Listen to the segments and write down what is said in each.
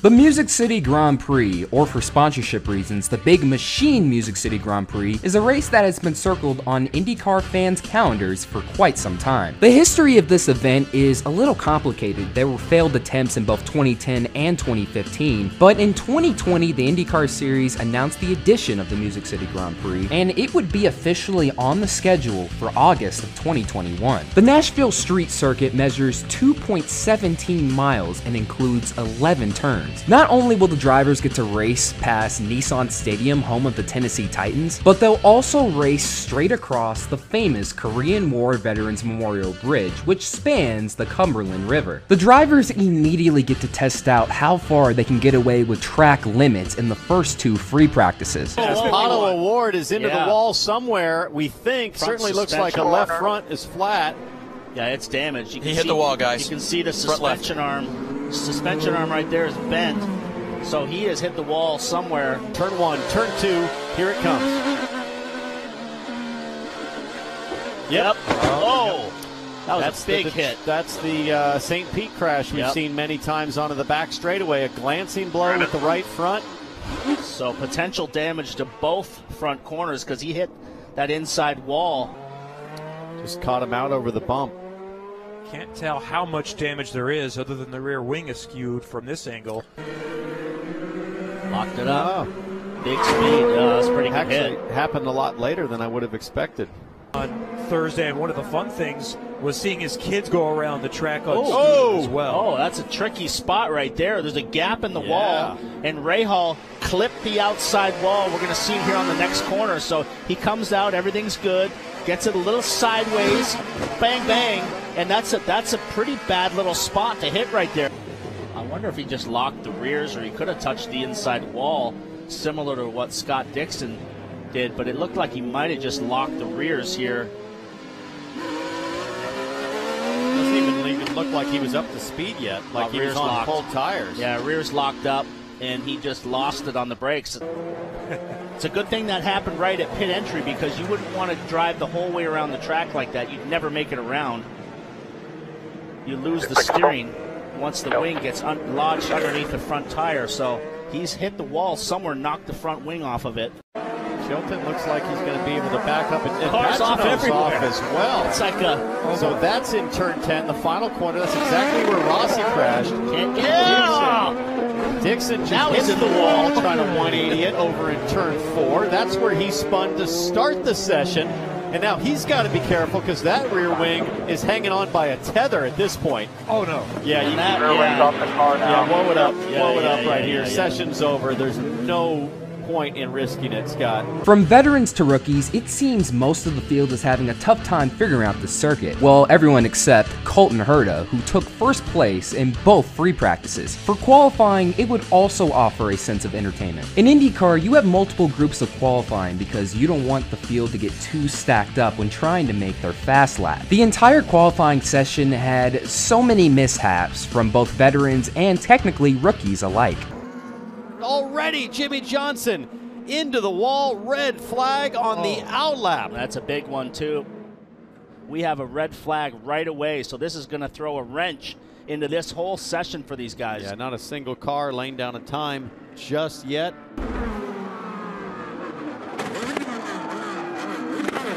The Music City Grand Prix, or for sponsorship reasons, the Big Machine Music City Grand Prix, is a race that has been circled on IndyCar fans' calendars for quite some time. The history of this event is a little complicated. There were failed attempts in both 2010 and 2015, but in 2020, the IndyCar series announced the addition of the Music City Grand Prix, and it would be officially on the schedule for August of 2021. The Nashville Street Circuit measures 2.17 miles and includes 11 turns. Not only will the drivers get to race past Nissan Stadium, home of the Tennessee Titans, but they'll also race straight across the famous Korean War Veterans Memorial Bridge, which spans the Cumberland River. The drivers immediately get to test out how far they can get away with track limits in the first two free practices. Pato O'Ward is into the wall somewhere, we think. Certainly looks like a left front is flat. Yeah, it's damaged. He hit the wall, guys. You can see the suspension arm. Suspension arm right there is bent, so he has hit the wall somewhere. Turn one, turn two, here it comes. Yep. Oh, that was a big hit. That's the St. Pete crash we've seen many times onto the back straightaway. A glancing blow with the right front. So potential damage to both front corners because he hit that inside wall. Just caught him out over the bump. Can't tell how much damage there is other than the rear wing is skewed from this angle. Locked it up. Oh. Big speed. That's pretty good. Actually, happened a lot later than I would have expected. On Thursday, and one of the fun things was seeing his kids go around the track on speed as well. Oh, that's a tricky spot right there. There's a gap in the wall, and Rahal clipped the outside wall. We're going to see him here on the next corner. So he comes out, everything's good, gets it a little sideways, bang, bang, and that's a pretty bad little spot to hit right there. I wonder if he just locked the rears or he could have touched the inside wall, similar to what Scott Dixon did, but it looked like he might have just locked the rears here. Doesn't even look like he was up to speed yet, like he was on cold tires. Yeah, rears locked up, and he just lost it on the brakes. It's a good thing that happened right at pit entry because you wouldn't want to drive the whole way around the track like that. You'd never make it around. You lose the steering once the wing gets lodged underneath the front tire. So he's hit the wall somewhere, knocked the front wing off of it. Chilton looks like he's going to be able to back up and cars off everywhere as well. It's like a, so that's in turn 10, the final corner. That's exactly where Rossi crashed. Can't get Dixon now hits the wall, trying to 180 it over in turn 4. That's where he spun to start the session, and now he's got to be careful because that rear wing is hanging on by a tether at this point. Oh no! Yeah, you that, rear wing's off the car now. Yeah, woe it up, woe it up right here. Yeah, session's over. There's no point in risking it, Scott. From veterans to rookies, it seems most of the field is having a tough time figuring out the circuit. Well, everyone except Colton Herta, who took first place in both free practices. For qualifying, it would also offer a sense of entertainment. In IndyCar, you have multiple groups of qualifying because you don't want the field to get too stacked up when trying to make their fast lap. The entire qualifying session had so many mishaps from both veterans and technically rookies alike. Already, Jimmy Johnson into the wall. Red flag on the outlap. That's a big one, too. We have a red flag right away, so this is going to throw a wrench into this whole session for these guys. Yeah, not a single car laying down a time just yet.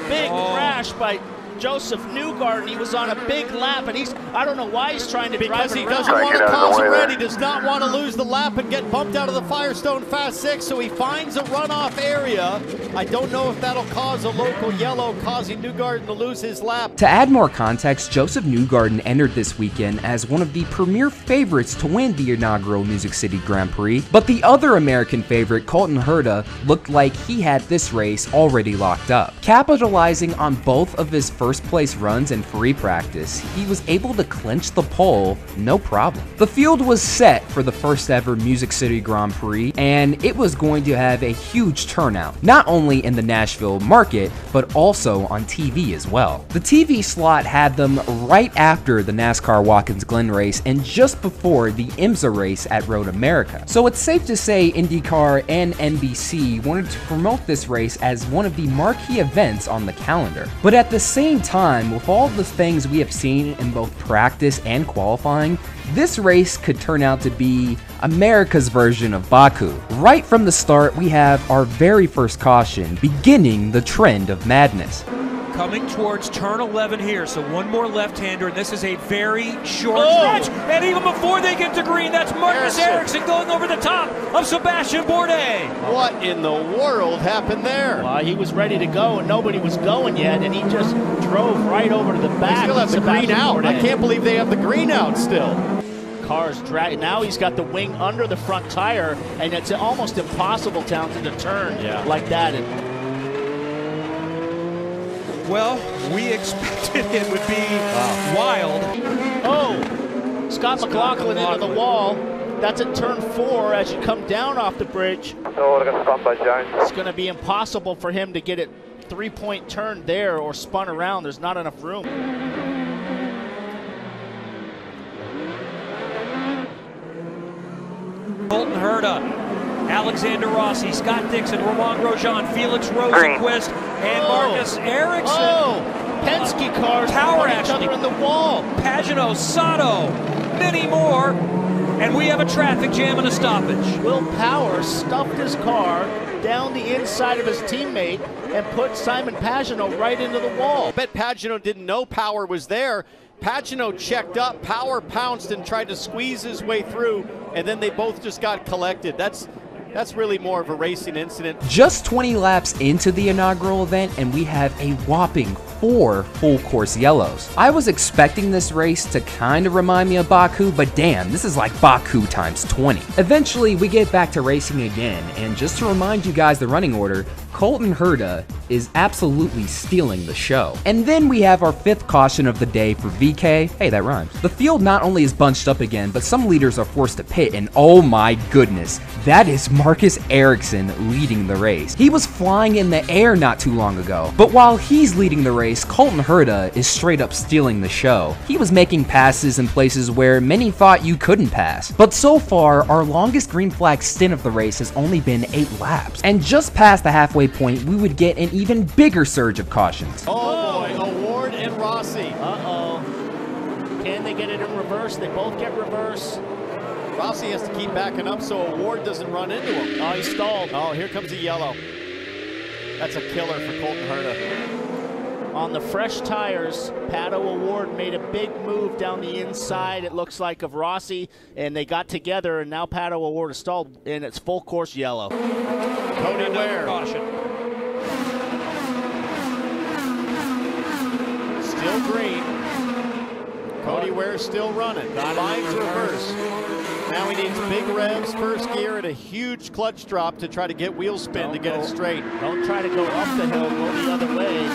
Big crash by Joseph Newgarden. He was on a big lap, and he's—I don't know why he's trying to because he doesn't want to cause a wreck. He does not want to lose the lap and get bumped out of the Firestone Fast 6, so he finds a runoff area. I don't know if that'll cause a local yellow, causing Newgarden to lose his lap. To add more context, Joseph Newgarden entered this weekend as one of the premier favorites to win the inaugural Music City Grand Prix, but the other American favorite, Colton Herta, looked like he had this race already locked up, capitalizing on both of his first place runs and free practice. He was able to clinch the pole, no problem. The field was set for the first ever Music City Grand Prix, and it was going to have a huge turnout, not only in the Nashville market, but also on TV as well. The TV slot had them right after the NASCAR Watkins Glen race and just before the IMSA race at Road America. So it's safe to say IndyCar and NBC wanted to promote this race as one of the marquee events on the calendar. But at the same same time, with all the things we have seen in both practice and qualifying, this race could turn out to be America's version of Baku. Right from the start, we have our very first caution, beginning the trend of madness. Coming towards turn 11 here, so one more left-hander, and this is a very short stretch. And even before they get to green, that's Marcus Ericsson going over the top of Sebastian Bourdais. What in the world happened there? Well, he was ready to go, and nobody was going yet, and he just drove right over to the back. They still have the green out. I can't believe they have the green out still. Cars dragging. Now he's got the wing under the front tire, and it's almost impossible, Townsend, to turn like that. Well, we expected it would be wild. Oh, Scott McLaughlin into the wall. That's at turn 4 as you come down off the bridge. So we're gonna stop by Jones. It's going to be impossible for him to get it three-point turn there or spun around. There's not enough room. Colton Herta, Alexander Rossi, Scott Dixon, Romain Grosjean, Felix Rosenquist, and Marcus Ericsson. Penske cars power actually on the wall. Pagano, Sato, many more, and we have a traffic jam and a stoppage. Will Power stuffed his car down the inside of his teammate and put Simon Pagano right into the wall. I bet Pagano didn't know Power was there. Pagano checked up, Power pounced and tried to squeeze his way through, and then they both just got collected. That's really more of a racing incident. Just 20 laps into the inaugural event, and we have a whopping 4 full course yellows. I was expecting this race to kind of remind me of Baku, but damn, this is like Baku times 20. Eventually, we get back to racing again, and just to remind you guys the running order, Colton Herta is absolutely stealing the show. And then we have our 5th caution of the day for VK. Hey, that rhymes. The field not only is bunched up again, but some leaders are forced to pit, and oh my goodness, that is Marcus Ericsson leading the race. He was flying in the air not too long ago, but while he's leading the race, Colton Herta is straight up stealing the show. He was making passes in places where many thought you couldn't pass. But so far, our longest green flag stint of the race has only been 8 laps, and just past the halfway point, we would get an even bigger surge of cautions. Oh boy, O'Ward and Rossi. Uh-oh. Can they get it in reverse? They both get reverse. Rossi has to keep backing up so O'Ward doesn't run into him. Oh, he stalled. Oh, here comes a yellow. That's a killer for Colton Herta. On the fresh tires, Pato O'Ward made a big move down the inside, it looks like, of Rossi, and they got together, and now Pato O'Ward is stalled, and it's full course yellow. Cody Ware. Still green. Cody Ware still running. Lines reverse. Now he needs big revs, first gear, and a huge clutch drop to try to get wheel spin to get it straight. Don't try to go up the hill, go the other way.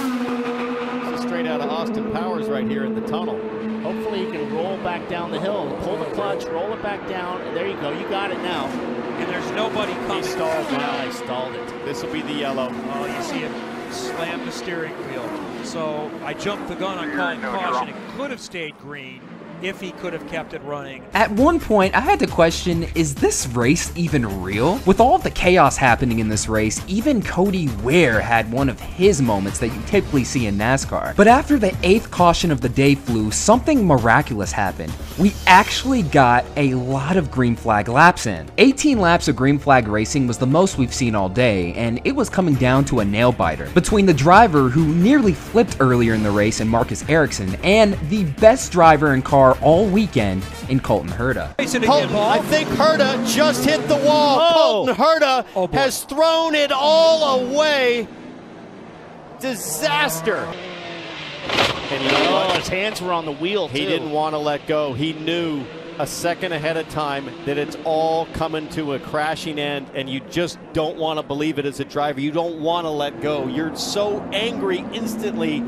This is straight out of Austin Powers right here in the tunnel. Hopefully he can roll back down the hill, pull the clutch, roll it back down, and there you go, you got it now. And there's nobody coming. He stalled now, he stalled it. This will be the yellow. Oh, you see him slam the steering wheel. So I jumped the gun on calling caution. It could have stayed green if he could have kept it running. At one point, I had to question, is this race even real? With all the chaos happening in this race, even Cody Ware had one of his moments that you typically see in NASCAR. But after the 8th caution of the day flew, something miraculous happened. We actually got a lot of green flag laps in. 18 laps of green flag racing was the most we've seen all day, and it was coming down to a nail biter between the driver who nearly flipped earlier in the race in Marcus Ericsson and the best driver in car all weekend in Colton Herta. Colton, I think Herta just hit the wall. Colton Herta has thrown it all away. Disaster. And you know what? His hands were on the wheel, too. He didn't want to let go. He knew a second ahead of time that it's all coming to a crashing end, and you just don't want to believe it as a driver. You don't want to let go. You're so angry instantly.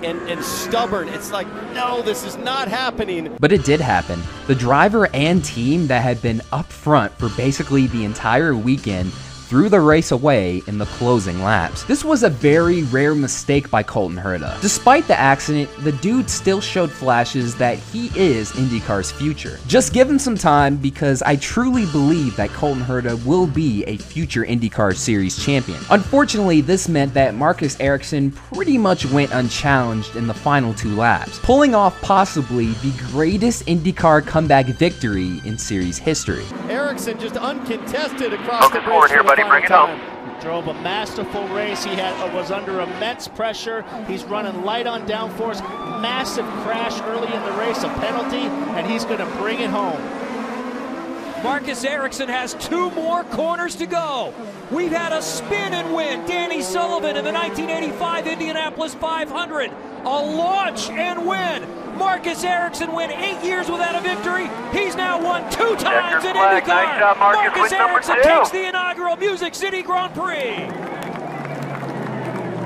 And stubborn. It's like, no, this is not happening. But it did happen. The driver and team that had been up front for basically the entire weekend threw the race away in the closing laps. This was a very rare mistake by Colton Herta. Despite the accident, the dude still showed flashes that he is IndyCar's future. Just give him some time, because I truly believe that Colton Herta will be a future IndyCar Series champion. Unfortunately, this meant that Marcus Ericsson pretty much went unchallenged in the final two laps, pulling off possibly the greatest IndyCar comeback victory in series history. Ericsson just uncontested across the bridge here, buddy. Bring it home. Drove a masterful race. He was under immense pressure. He's running light on downforce. Massive crash early in the race, a penalty, and he's going to bring it home. Marcus Ericsson has two more corners to go. We've had a spin and win. Danny Sullivan in the 1985 Indianapolis 500. A launch and win. Marcus Ericsson went 8 years without a victory. He's now won two times in IndyCar. Nice job, Marcus Ericsson takes the inaugural Music City Grand Prix.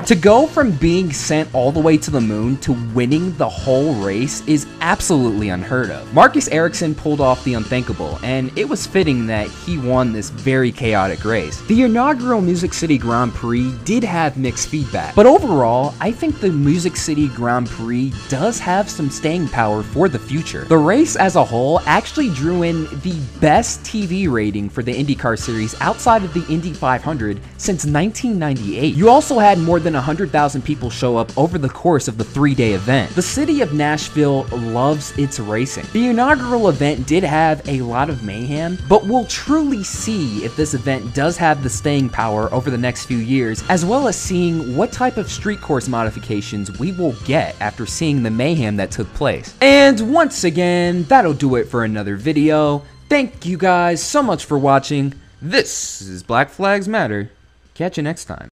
To go from being sent all the way to the moon to winning the whole race is absolutely unheard of. Marcus Ericsson pulled off the unthinkable, and it was fitting that he won this very chaotic race. The inaugural Music City Grand Prix did have mixed feedback, but overall, I think the Music City Grand Prix does have some staying power for the future. The race as a whole actually drew in the best TV rating for the IndyCar series outside of the Indy 500 since 1998. You also had more than 100,000 people show up over the course of the three-day event. The city of Nashville loves its racing. The inaugural event did have a lot of mayhem, but we'll truly see if this event does have the staying power over the next few years, as well as seeing what type of street course modifications we will get after seeing the mayhem that took place. And once again, that'll do it for another video. Thank you guys so much for watching. This is Black Flags Matter. Catch you next time.